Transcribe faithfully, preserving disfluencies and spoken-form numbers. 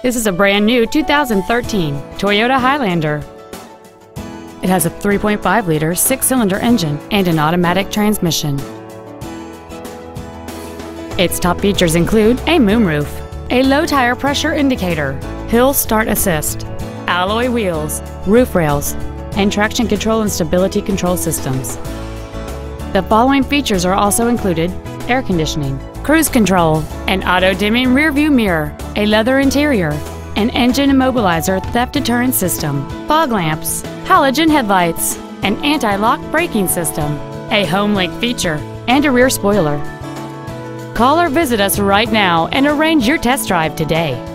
This is a brand new two thousand thirteen Toyota Highlander. It has a three point five liter six-cylinder engine and an automatic transmission. Its top features include a moonroof, a low tire pressure indicator, hill start assist, alloy wheels, roof rails, and traction control and stability control systems. The following features are also included: air conditioning, cruise control, an auto-dimming rearview mirror, a leather interior, an engine immobilizer theft deterrent system, fog lamps, halogen headlights, an anti-lock braking system, a home link feature, and a rear spoiler. Call or visit us right now and arrange your test drive today.